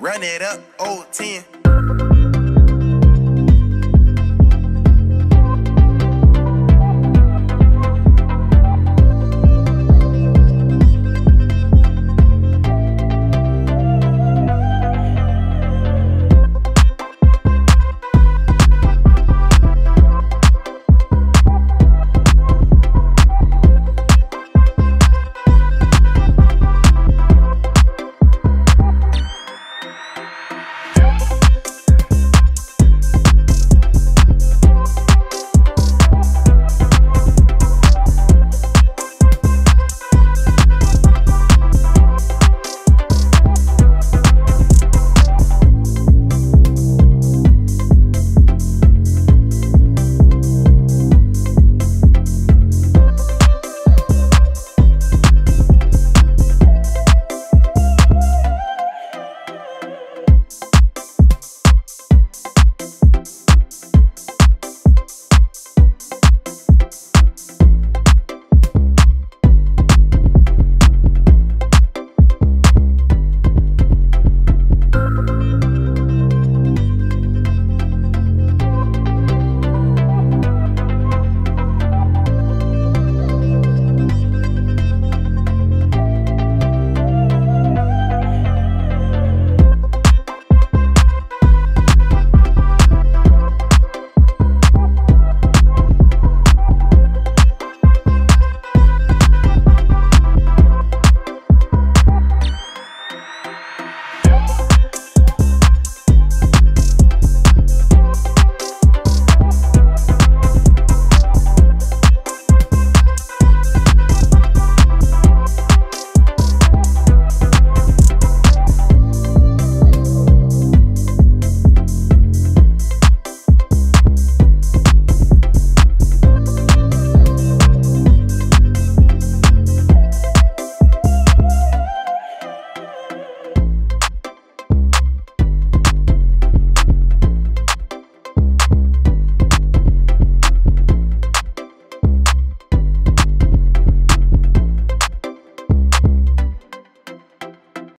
Run it up, Otten.